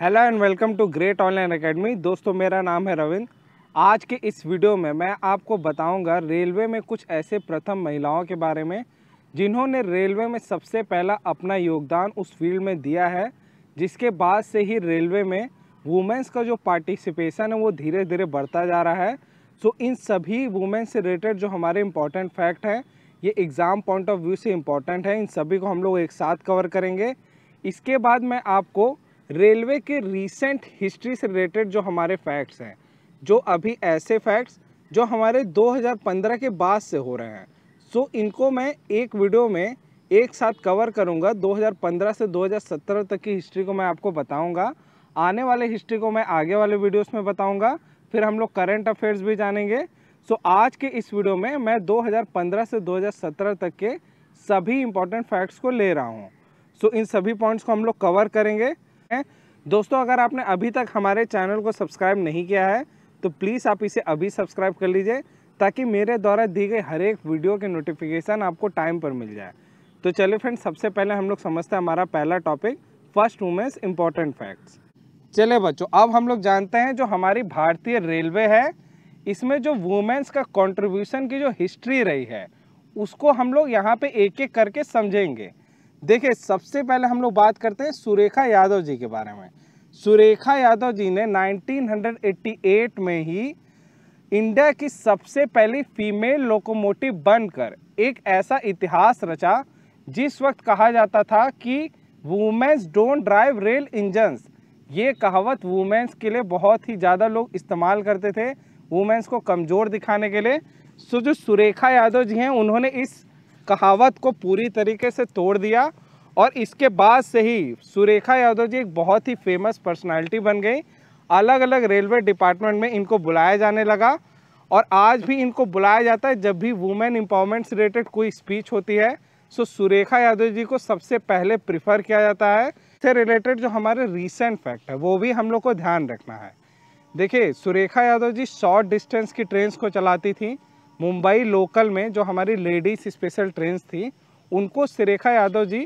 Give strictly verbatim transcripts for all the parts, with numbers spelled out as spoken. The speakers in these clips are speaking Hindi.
Hello and welcome to great online academy. दोस्तों मेरा नाम है रविंद्र। आज के इस वीडियो में मैं आपको बताऊंगा रेलवे में कुछ ऐसे प्रथम महिलाओं के बारे में जिन्होंने रेलवे में सबसे पहला अपना योगदान उस फील्ड में दिया है, जिसके बाद से ही रेलवे में वुमेंस का जो पार्टिसिपेशन है वो धीरे धीरे बढ़ता जा रहा है। सो इन सभी वुमेंस से रिलेटेड जो हमारे इम्पॉर्टेंट फैक्ट हैं, ये एग्ज़ाम पॉइंट ऑफ व्यू से इम्पॉर्टेंट है, इन सभी को हम लोग एक साथ कवर करेंगे। इसके बाद मैं आपको रेलवे के रीसेंट हिस्ट्री से रिलेटेड जो हमारे फैक्ट्स हैं, जो अभी ऐसे फैक्ट्स जो हमारे दो हज़ार पंद्रह के बाद से हो रहे हैं, सो so, इनको मैं एक वीडियो में एक साथ कवर करूंगा। दो हज़ार पंद्रह से दो हज़ार सत्रह तक की हिस्ट्री को मैं आपको बताऊंगा। आने वाले हिस्ट्री को मैं आगे वाले वीडियोस में बताऊंगा। फिर हम लोग करंट अफेयर्स भी जानेंगे। सो so, आज के इस वीडियो में मैं दो हज़ार पंद्रह से दो हज़ार सत्रह तक के सभी इम्पॉर्टेंट फैक्ट्स को ले रहा हूँ। सो so, इन सभी पॉइंट्स को हम लोग कवर करेंगे। दोस्तों अगर आपने अभी तक हमारे चैनल को सब्सक्राइब नहीं किया है तो प्लीज़ आप इसे अभी सब्सक्राइब कर लीजिए, ताकि मेरे द्वारा दी गई हर एक वीडियो के नोटिफिकेशन आपको टाइम पर मिल जाए। तो चलिए फ्रेंड्स, सबसे पहले हम लोग समझते हैं हमारा पहला topic, first women's important facts. चलिए बच्चों, अब हम लोग जानते हैं जो हमारी भारतीय रेलवे है, इसमें जो वुमेन्स का कॉन्ट्रीब्यूशन की जो हिस्ट्री रही है उसको हम लोग यहाँ पर एक एक करके समझेंगे। देखिए सबसे पहले हम लोग बात करते हैं सुरेखा यादव जी के बारे में। सुरेखा यादव जी ने नाइनटीन एटी एट में ही इंडिया की सबसे पहली फीमेल लोकोमोटिव बनकर एक ऐसा इतिहास रचा, जिस वक्त कहा जाता था कि women's don't drive rail engines. ये कहावत वुमेन्स के लिए बहुत ही ज़्यादा लोग इस्तेमाल करते थे, वुमेन्स को कमज़ोर दिखाने के लिए। सो जो सुरेखा यादव जी हैं उन्होंने इस कहावत को पूरी तरीके से तोड़ दिया, और इसके बाद से ही सुरेखा यादव जी एक बहुत ही फेमस पर्सनालिटी बन गई। अलग अलग रेलवे डिपार्टमेंट में इनको बुलाया जाने लगा, और आज भी इनको बुलाया जाता है जब भी वुमेन एम्पावरमेंट से रिलेटेड कोई स्पीच होती है। सो सुरेखा यादव जी को सबसे पहले प्रिफर किया जाता है। इससे रिलेटेड जो हमारे रिसेंट फैक्ट है वो भी हम लोग को ध्यान रखना है। देखिए सुरेखा यादव जी शॉर्ट डिस्टेंस की ट्रेन्स को चलाती थी। मुंबई लोकल में जो हमारी लेडीज़ स्पेशल ट्रेन्स थी उनको Surekha Yadav ji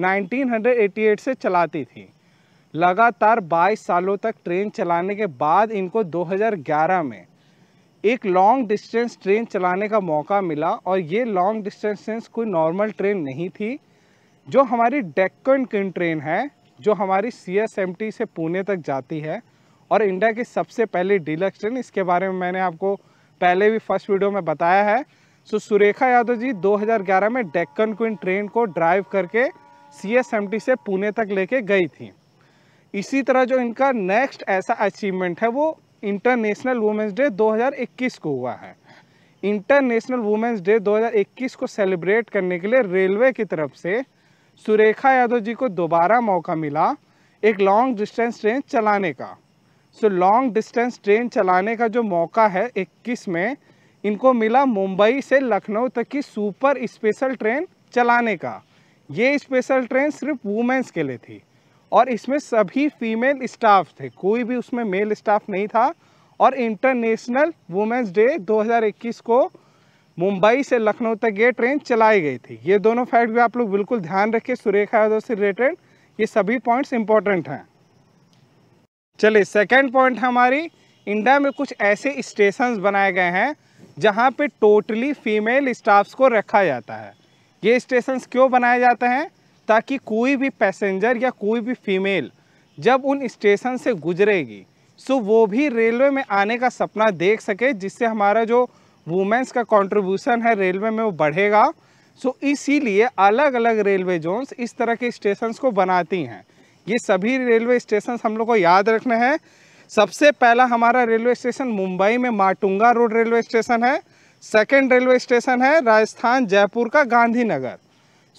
nineteen eighty eight से चलाती थी। लगातार बाईस सालों तक ट्रेन चलाने के बाद इनको दो हज़ार ग्यारह में एक लॉन्ग डिस्टेंस ट्रेन चलाने का मौका मिला, और ये लॉन्ग डिस्टेंस ट्रेन कोई नॉर्मल ट्रेन नहीं थी। जो हमारी डेक्कन क्वीन ट्रेन है, जो हमारी सीएसएमटी से पुणे तक जाती है, और इंडिया की सबसे पहली डीलक्स ट्रेन, इसके बारे में मैंने आपको पहले भी फर्स्ट वीडियो में बताया है। सो सुरेखा यादव जी दो हज़ार ग्यारह में डेक्कन क्वीन ट्रेन को ड्राइव करके सीएसएमटी से पुणे तक लेके गई थी। इसी तरह जो इनका नेक्स्ट ऐसा अचीवमेंट है वो इंटरनेशनल वुमेंस डे दो हज़ार इक्कीस को हुआ है। इंटरनेशनल वुमेंस डे दो हज़ार इक्कीस को सेलिब्रेट करने के लिए रेलवे की तरफ से सुरेखा यादव जी को दोबारा मौका मिला एक लॉन्ग डिस्टेंस ट्रेन चलाने का। सो लॉन्ग डिस्टेंस ट्रेन चलाने का जो मौका है इक्कीस में इनको मिला मुंबई से लखनऊ तक की सुपर स्पेशल ट्रेन चलाने का। ये स्पेशल ट्रेन सिर्फ वुमेंस के लिए थी, और इसमें सभी फीमेल स्टाफ थे, कोई भी उसमें मेल स्टाफ नहीं था। और इंटरनेशनल वुमेंस डे दो हज़ार इक्कीस को मुंबई से लखनऊ तक ये ट्रेन चलाई गई थी। ये दोनों फैक्ट भी आप लोग बिल्कुल ध्यान रखें, सुरेखा यादव से रिलेटेड ये सभी पॉइंट्स इंपॉर्टेंट हैं। चलिए सेकंड पॉइंट, हमारी इंडिया में कुछ ऐसे स्टेशंस बनाए गए हैं जहां पे टोटली फीमेल स्टाफ्स को रखा जाता है। ये स्टेशंस क्यों बनाए जाते हैं? ताकि कोई भी पैसेंजर या कोई भी फीमेल जब उन स्टेशन से गुजरेगी सो वो भी रेलवे में आने का सपना देख सके, जिससे हमारा जो वुमेंस का कंट्रीब्यूशन है रेलवे में वो बढ़ेगा। सो इसीलिए अलग अलग रेलवे जोन्स इस तरह के स्टेशंस को बनाती हैं। ये सभी रेलवे स्टेशन हम लोग को याद रखने हैं। सबसे पहला हमारा रेलवे स्टेशन मुंबई में माटुंगा रोड रेलवे स्टेशन है। सेकेंड रेलवे स्टेशन है राजस्थान जयपुर का गांधीनगर।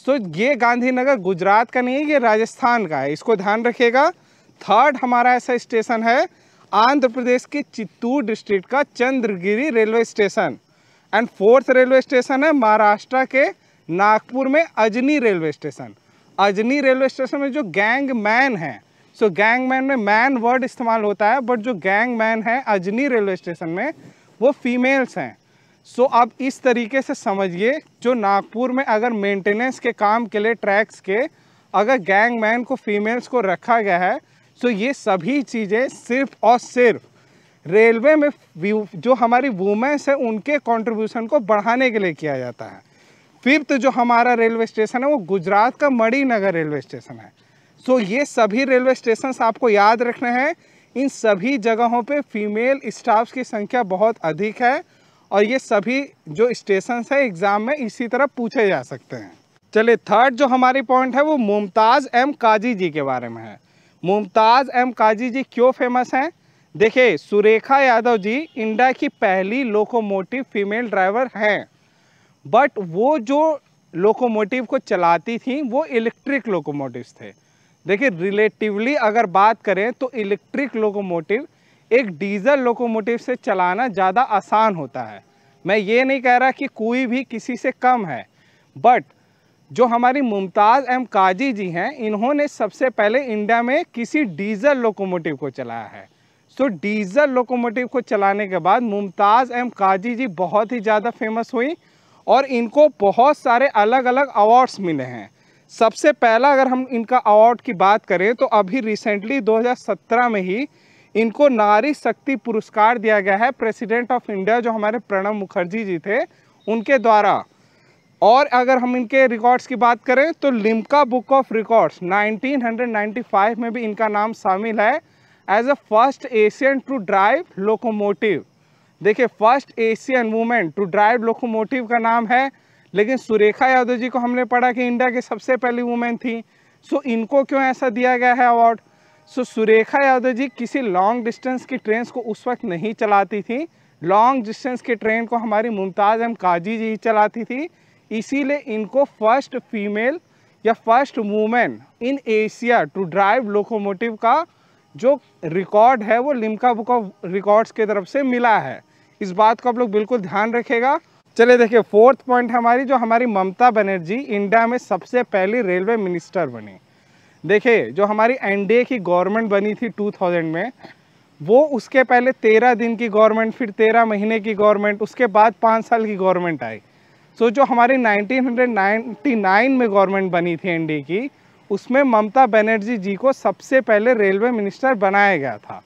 सो ये गांधीनगर गुजरात का नहीं है, ये राजस्थान का है, इसको ध्यान रखिएगा। थर्ड हमारा ऐसा स्टेशन है आंध्र प्रदेश के चित्तूर डिस्ट्रिक्ट का Chandragiri railway station. And fourth railway station है महाराष्ट्र के नागपुर में Ajni railway station. Ajni railway station में जो गैंग मैन है, सो गैंग मैन में मैन वर्ड इस्तेमाल होता है, बट जो गैंग मैन है अजनी रेलवे स्टेशन में वो फीमेल्स हैं। सो आप इस तरीके से समझिए, जो नागपुर में अगर मेंटेनेंस के काम के लिए ट्रैक्स के अगर गैंग मैन को फीमेल्स को रखा गया है तो ये सभी चीज़ें सिर्फ और सिर्फ रेलवे में जो हमारी वुमेंस हैं उनके कंट्रीब्यूशन को बढ़ाने के लिए किया जाता है। फिफ्थ जो हमारा रेलवे स्टेशन है वो गुजरात का मणि नगर रेलवे स्टेशन है। सो ये सभी रेलवे स्टेशन आपको याद रखने हैं, इन सभी जगहों पे फीमेल स्टाफ्स की संख्या बहुत अधिक है और ये सभी जो स्टेशन है एग्ज़ाम में इसी तरह पूछे जा सकते हैं। चलिए थर्ड जो हमारी पॉइंट है वो मुमताज़ एम काजी जी के बारे में है। मुमताज़ एम काजी जी क्यों फेमस हैं? देखिए सुरेखा यादव जी इंडिया की पहली लोकोमोटिव फीमेल ड्राइवर हैं, बट वो जो लोकोमोटिव को चलाती थी वो इलेक्ट्रिक लोकोमोटिव्स थे। देखिए रिलेटिवली अगर बात करें तो इलेक्ट्रिक लोकोमोटिव एक डीजल लोकोमोटिव से चलाना ज़्यादा आसान होता है। मैं ये नहीं कह रहा कि कोई भी किसी से कम है, बट जो हमारी मुमताज़ एम काजी जी हैं इन्होंने सबसे पहले इंडिया में किसी डीजल लोकोमोटिव को चलाया है। सो डीजल लोकोमोटिव को चलाने के बाद मुमताज़ एम काजी जी बहुत ही ज़्यादा फेमस हुई और इनको बहुत सारे अलग अलग अवार्ड्स मिले हैं। सबसे पहला अगर हम इनका अवार्ड की बात करें तो अभी रिसेंटली दो हज़ार सत्रह में ही इनको नारी शक्ति पुरस्कार दिया गया है प्रेसिडेंट ऑफ इंडिया जो हमारे प्रणब मुखर्जी जी थे उनके द्वारा। और अगर हम इनके रिकॉर्ड्स की बात करें तो Limca book of records nineteen ninety five में भी इनका नाम शामिल है as a first Asian to drive locomotive. देखिए first Asian women to drive locomotive का नाम है, लेकिन सुरेखा यादव जी को हमने पढ़ा कि इंडिया की सबसे पहली वुमेन थी। सो इनको क्यों ऐसा दिया गया है अवार्ड? सो सुरेखा यादव जी किसी लॉन्ग डिस्टेंस की ट्रेन को उस वक्त नहीं चलाती थी, लॉन्ग डिस्टेंस की ट्रेन को हमारी मुमताज़ एम काजी जी चलाती थी, इसीलिए इनको फर्स्ट फीमेल या first women in Asia to drive locomotive का जो रिकॉर्ड है वो लिम्का बुक ऑफ रिकॉर्ड्स की तरफ से मिला है। इस बात को आप लोग बिल्कुल ध्यान रखेगा। चलिए देखिए फोर्थ पॉइंट हमारी जो हमारी ममता बनर्जी इंडिया में सबसे पहली रेलवे मिनिस्टर बनी। देखिए जो हमारी एनडीए की गवर्नमेंट बनी थी दो हज़ार में, वो उसके पहले तेरह दिन की गवर्नमेंट, फिर तेरह महीने की गवर्नमेंट, उसके बाद पाँच साल की गवर्नमेंट आई। सो जो हमारी नाइनटीन नाइंटी नाइन में गवर्नमेंट बनी थी एनडीए की, उसमें ममता बनर्जी जी को सबसे पहले रेलवे मिनिस्टर बनाया गया था।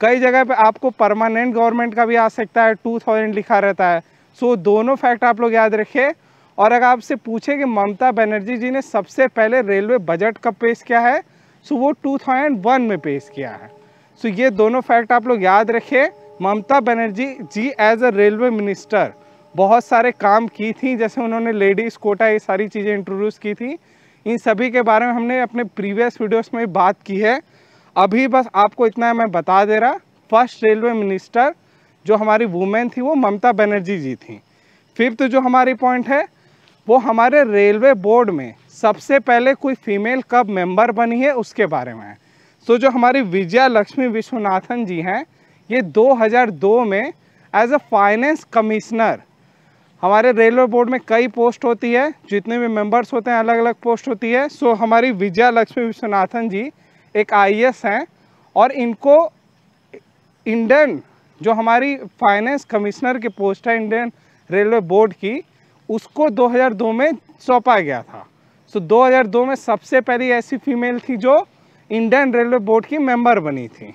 कई जगह पे आपको परमानेंट गवर्नमेंट का भी आ सकता है, दो हज़ार लिखा रहता है। सो दोनों फैक्ट आप लोग याद रखें। और अगर आपसे पूछे कि ममता बनर्जी जी ने सबसे पहले रेलवे बजट कब पेश किया है, सो वो दो हज़ार एक में पेश किया है। सो ये दोनों फैक्ट आप लोग याद रखें। Mamata Banerjee ji as a railway minister बहुत सारे काम की थी, जैसे उन्होंने लेडीज़ कोटा ये सारी चीज़ें इंट्रोड्यूस की थी। इन सभी के बारे में हमने अपने प्रीवियस वीडियोस में बात की है। अभी बस आपको इतना मैं बता दे रहा, फर्स्ट रेलवे मिनिस्टर जो हमारी वुमेन थी वो ममता बनर्जी जी थी। फिफ्थ जो हमारी पॉइंट है वो हमारे रेलवे बोर्ड में सबसे पहले कोई फीमेल कब मेंबर बनी है उसके बारे में है। सो जो हमारी विजया लक्ष्मी विश्वनाथन जी हैं ये दो हज़ार दो में एज अ फाइनेंस कमिश्नर, हमारे रेलवे बोर्ड में कई पोस्ट होती है, जितने भी मेंबर्स होते हैं अलग अलग पोस्ट होती है। सो हमारी विजया लक्ष्मी विश्वनाथन जी एक आईएएस हैं और इनको इंडियन जो हमारी फाइनेंस कमिश्नर की पोस्ट है इंडियन रेलवे बोर्ड की, उसको दो हज़ार दो में सौंपा गया था। सो दो हज़ार दो में सबसे पहली ऐसी फीमेल थी जो इंडियन रेलवे बोर्ड की मेंबर बनी थी।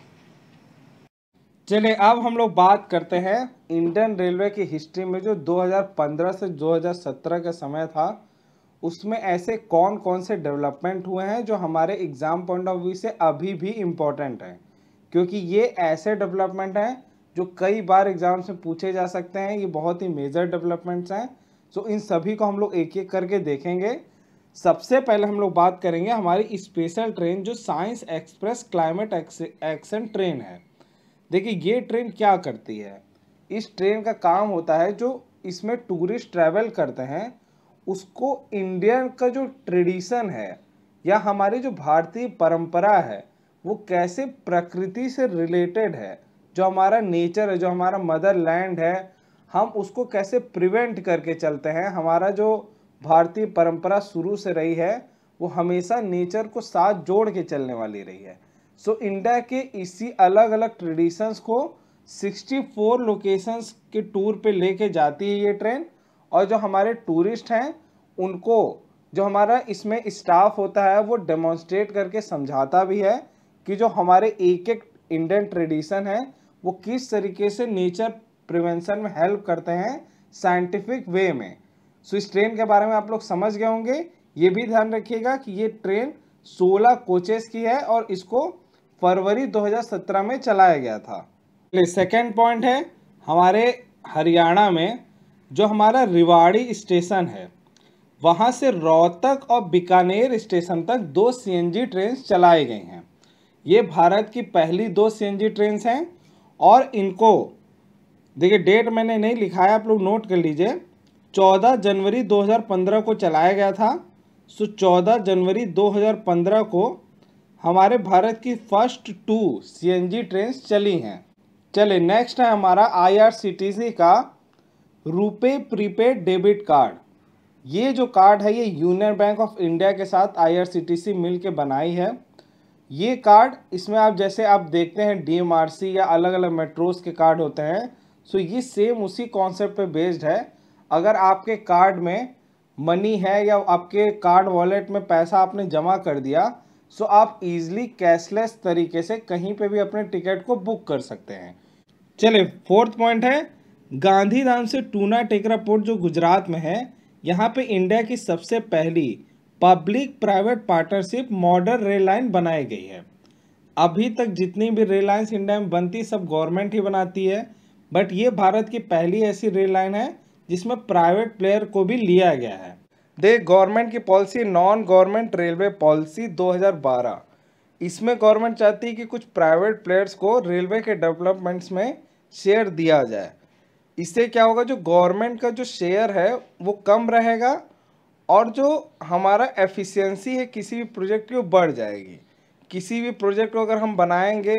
चलिए अब हम लोग बात करते हैं इंडियन रेलवे की हिस्ट्री में जो दो हज़ार पंद्रह से दो हज़ार सत्रह का समय था, उसमें ऐसे कौन कौन से डेवलपमेंट हुए हैं जो हमारे एग्ज़ाम पॉइंट ऑफ व्यू से अभी भी इम्पोर्टेंट हैं, क्योंकि ये ऐसे डेवलपमेंट हैं जो कई बार एग्ज़ाम से पूछे जा सकते हैं। ये बहुत ही मेजर डेवलपमेंट्स हैं। सो इन सभी को हम लोग एक एक करके देखेंगे। सबसे पहले हम लोग बात करेंगे हमारी स्पेशल ट्रेन जो science express climate action train है। देखिए ये ट्रेन क्या करती है? इस ट्रेन का काम होता है जो इसमें टूरिस्ट ट्रैवल करते हैं उसको इंडियन का जो ट्रेडिशन है या हमारी जो भारतीय परंपरा है वो कैसे प्रकृति से रिलेटेड है, जो हमारा नेचर है, जो हमारा मदर लैंड है, हम उसको कैसे प्रिवेंट करके चलते हैं। हमारा जो भारतीय परंपरा शुरू से रही है वो हमेशा नेचर को साथ जोड़ के चलने वाली रही है। सो so, इंडिया के इसी अलग अलग ट्रेडिशंस को सिक्सटी फोर लोकेशंस के टूर पे लेके जाती है ये ट्रेन। और जो हमारे टूरिस्ट हैं उनको जो हमारा इसमें स्टाफ होता है वो डेमोन्स्ट्रेट करके समझाता भी है कि जो हमारे एक एक इंडियन ट्रेडिशन है वो किस तरीके से नेचर प्रिवेंशन में हेल्प करते हैं साइंटिफिक वे में। सो इस ट्रेन के बारे में आप लोग समझ गए होंगे। ये भी ध्यान रखिएगा कि ये ट्रेन सोलह कोचेस की है और इसको फरवरी दो हज़ार सत्रह में चलाया गया था। सेकेंड पॉइंट है हमारे हरियाणा में जो हमारा रिवाड़ी स्टेशन है वहाँ से रोहतक और बीकानेर स्टेशन तक दो सीएनजी ट्रेन चलाई गई हैं। ये भारत की पहली दो सीएनजी ट्रेन हैं और इनको देखिए डेट मैंने नहीं लिखा है, आप लोग नोट कर लीजिए। चौदह जनवरी दो हज़ार पंद्रह को चलाया गया था। सो चौदह जनवरी दो हज़ार पंद्रह को हमारे भारत की फर्स्ट टू सीएनजी ट्रेन चली हैं। चले नेक्स्ट है हमारा आईआरसीटीसी का रुपे प्रीपेड डेबिट कार्ड। ये जो कार्ड है ये यूनियन बैंक ऑफ इंडिया के साथ आईआरसीटीसी मिलके बनाई है। ये कार्ड इसमें आप जैसे आप देखते हैं डीएमआरसी या अलग अलग मेट्रोस के कार्ड होते हैं, सो ये सेम उसी कॉन्सेप्ट पे बेस्ड है। अगर आपके कार्ड में मनी है या आपके कार्ड वॉलेट में पैसा आपने जमा कर दिया, सो आप इजीली कैशलेस तरीके से कहीं पे भी अपने टिकट को बुक कर सकते हैं। चले फोर्थ पॉइंट है गांधीधाम से टूना टेकरा पोर्ट जो गुजरात में है, यहाँ पे इंडिया की सबसे पहली public private partnership model rail line बनाई गई है। अभी तक जितनी भी रेल लाइन्स इंडिया में बनती सब गवर्नमेंट ही बनाती है, बट ये भारत की पहली ऐसी रेल लाइन है जिसमें प्राइवेट प्लेयर को भी लिया गया है। देख गवर्नमेंट की policy non government railway policy दो हज़ार बारह, इसमें गवर्नमेंट चाहती है कि कुछ प्राइवेट प्लेयर्स को रेलवे के डेवलपमेंट्स में शेयर दिया जाए। इससे क्या होगा, जो गवर्नमेंट का जो शेयर है वो कम रहेगा और जो हमारा एफिशिएंसी है किसी भी प्रोजेक्ट की वो बढ़ जाएगी। किसी भी प्रोजेक्ट को अगर हम बनाएंगे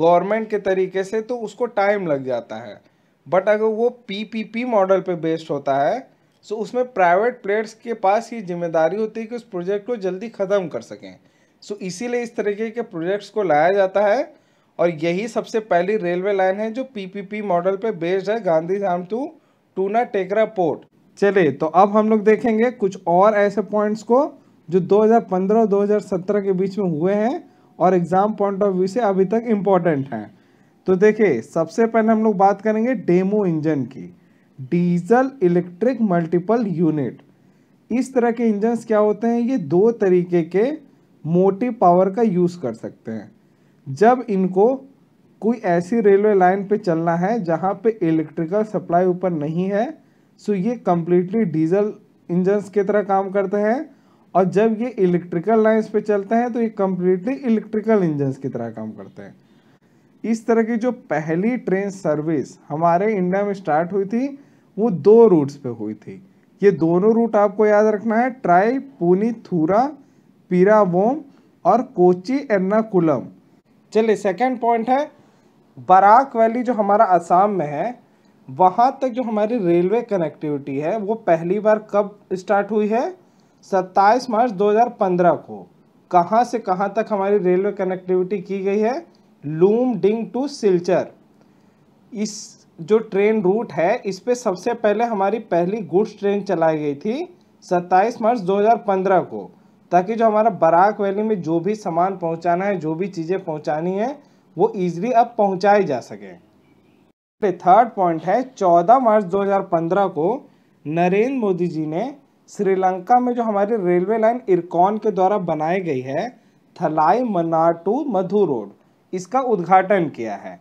गवर्नमेंट के तरीके से तो उसको टाइम लग जाता है, बट अगर वो पीपीपी मॉडल पे बेस्ड होता है सो so उसमें प्राइवेट प्लेयर्स के पास ये जिम्मेदारी होती है कि उस प्रोजेक्ट को जल्दी ख़त्म कर सकें। सो so इसीलिए इस तरीके के प्रोजेक्ट्स को लाया जाता है और यही सबसे पहली रेलवे लाइन है जो पीपीपी मॉडल पे बेस्ड है, गांधीधाम टू टूना टेकरा पोर्ट। चले तो अब हम लोग देखेंगे कुछ और ऐसे पॉइंट्स को जो दो हज़ार पंद्रह और दो हज़ार सत्रह के बीच में हुए हैं और एग्ज़ाम पॉइंट ऑफ व्यू से अभी तक इम्पॉर्टेंट हैं। तो देखिए सबसे पहले हम लोग बात करेंगे डेमो इंजन की, डीजल इलेक्ट्रिक मल्टीपल यूनिट। इस तरह के इंजन्स क्या होते हैं, ये दो तरीके के मोटी पावर का यूज़ कर सकते हैं। जब इनको कोई ऐसी रेलवे लाइन पे चलना है जहाँ पे इलेक्ट्रिकल सप्लाई ऊपर नहीं है, सो ये कम्प्लीटली डीजल इंजन्स की तरह काम करते हैं और जब ये इलेक्ट्रिकल लाइन्स पे चलते हैं तो ये कम्प्लीटली इलेक्ट्रिकल इंजन्स की तरह काम करते हैं। इस तरह की जो पहली ट्रेन सर्विस हमारे इंडिया में स्टार्ट हुई थी वो दो रूट्स पे हुई थी। ये दोनों रूट आपको याद रखना है, ट्राई पुनी थूरा पीराबोम और कोची एर्नाकुलम। चलिए सेकंड पॉइंट है बराक वैली जो हमारा असम में है, वहाँ तक जो हमारी रेलवे कनेक्टिविटी है वो पहली बार कब स्टार्ट हुई है, सत्ताईस मार्च दो हज़ार पंद्रह को। कहाँ से कहाँ तक हमारी रेलवे कनेक्टिविटी की गई है, लूम डिंग टू सिलचर। इस जो ट्रेन रूट है इस पे सबसे पहले हमारी पहली गुड्स ट्रेन चलाई गई थी सत्ताईस मार्च दो हज़ार पंद्रह को, ताकि जो हमारा बराक वैली में जो भी सामान पहुंचाना है, जो भी चीज़ें पहुंचानी है वो इजीली अब पहुंचाई जा सके। थर्ड पॉइंट है चौदह मार्च दो हज़ार पंद्रह को नरेंद्र मोदी जी ने श्रीलंका में जो हमारी रेलवे लाइन इरकॉन के द्वारा बनाई गई है थलाई मना टू मधु रोड, इसका उद्घाटन किया है।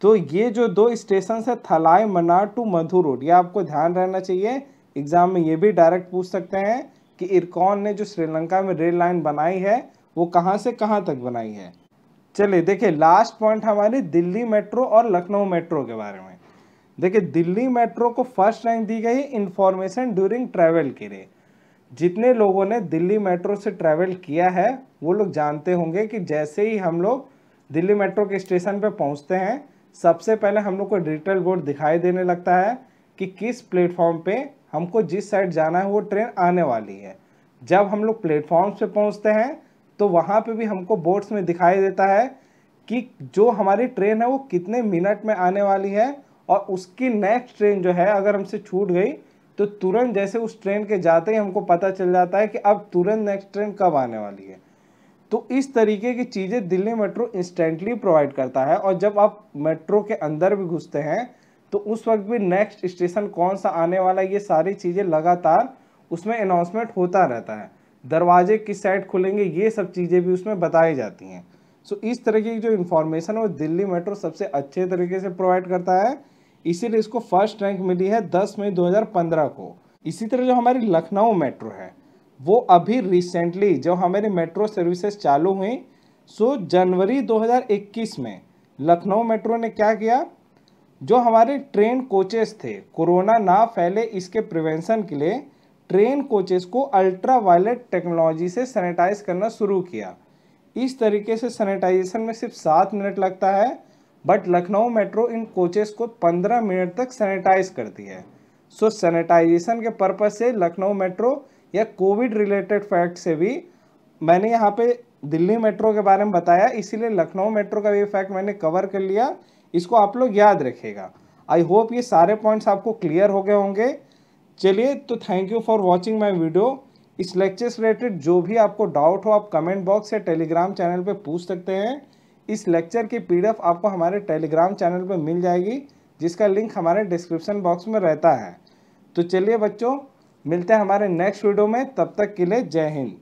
तो ये जो दो स्टेशन है थलाई मना टू मधु रोड, ये आपको ध्यान रहना चाहिए। एग्जाम में ये भी डायरेक्ट पूछ सकते हैं कि इरकॉन ने जो श्रीलंका में रेल लाइन बनाई है वो कहां से कहां तक बनाई है। चलिए देखिए लास्ट पॉइंट हमारी दिल्ली मेट्रो और लखनऊ मेट्रो के बारे में। देखिए दिल्ली मेट्रो को फर्स्ट रैंक दी गई इन्फॉर्मेशन ड्यूरिंग ट्रैवल के लिए। जितने लोगों ने दिल्ली मेट्रो से ट्रैवल किया है वो लोग जानते होंगे कि जैसे ही हम लोग दिल्ली मेट्रो के स्टेशन पर पहुंचते हैं सबसे पहले हम लोग को डिजिटल बोर्ड दिखाई देने लगता है कि किस प्लेटफॉर्म पे हमको जिस साइड जाना है वो ट्रेन आने वाली है। जब हम लोग प्लेटफॉर्म्स पे पहुंचते हैं तो वहाँ पे भी हमको बोर्ड्स में दिखाई देता है कि जो हमारी ट्रेन है वो कितने मिनट में आने वाली है और उसकी नेक्स्ट ट्रेन जो है अगर हमसे छूट गई तो तुरंत जैसे उस ट्रेन के जाते ही हमको पता चल जाता है कि अब तुरंत नेक्स्ट ट्रेन कब आने वाली है। तो इस तरीके की चीज़ें दिल्ली मेट्रो इंस्टेंटली प्रोवाइड करता है। और जब आप मेट्रो के अंदर भी घुसते हैं तो उस वक्त भी नेक्स्ट स्टेशन कौन सा आने वाला है, ये सारी चीज़ें लगातार उसमें अनाउंसमेंट होता रहता है। दरवाजे किस साइड खुलेंगे, ये सब चीज़ें भी उसमें बताई जाती हैं। सो so, इस तरीके की जो इन्फॉर्मेशन है वो दिल्ली मेट्रो सबसे अच्छे तरीके से प्रोवाइड करता है, इसीलिए इसको फर्स्ट रैंक मिली है दस मई दो हज़ार पंद्रह को। इसी तरह जो हमारी लखनऊ मेट्रो है वो अभी रिसेंटली जो हमारी मेट्रो सर्विसेज चालू हुई, सो जनवरी दो हज़ार इक्कीस में लखनऊ मेट्रो ने क्या किया, जो हमारे ट्रेन कोचेस थे कोरोना ना फैले इसके प्रिवेंशन के लिए ट्रेन कोचेस को अल्ट्रा वायलेट टेक्नोलॉजी से सैनिटाइज करना शुरू किया। इस तरीके से सैनिटाइजेशन में सिर्फ सात मिनट लगता है, बट लखनऊ मेट्रो इन कोचेस को पंद्रह मिनट तक सैनिटाइज करती है। सो सैनिटाइजेशन के पर्पज़ से लखनऊ मेट्रो या कोविड रिलेटेड फैक्ट से भी मैंने यहाँ पे दिल्ली मेट्रो के बारे में बताया, इसीलिए लखनऊ मेट्रो का भी फैक्ट मैंने कवर कर लिया। इसको आप लोग याद रखिएगा। आई होप ये सारे पॉइंट्स आपको क्लियर हो गए होंगे। चलिए, तो thank you for watching my video. इस लेक्चर से रिलेटेड जो भी आपको डाउट हो आप कमेंट बॉक्स या टेलीग्राम चैनल पे पूछ सकते हैं। इस लेक्चर की पीडीएफ आपको हमारे टेलीग्राम चैनल पे मिल जाएगी, जिसका लिंक हमारे डिस्क्रिप्शन बॉक्स में रहता है। तो चलिए बच्चों, मिलते हैं हमारे नेक्स्ट वीडियो में। तब तक के लिए जय हिंद।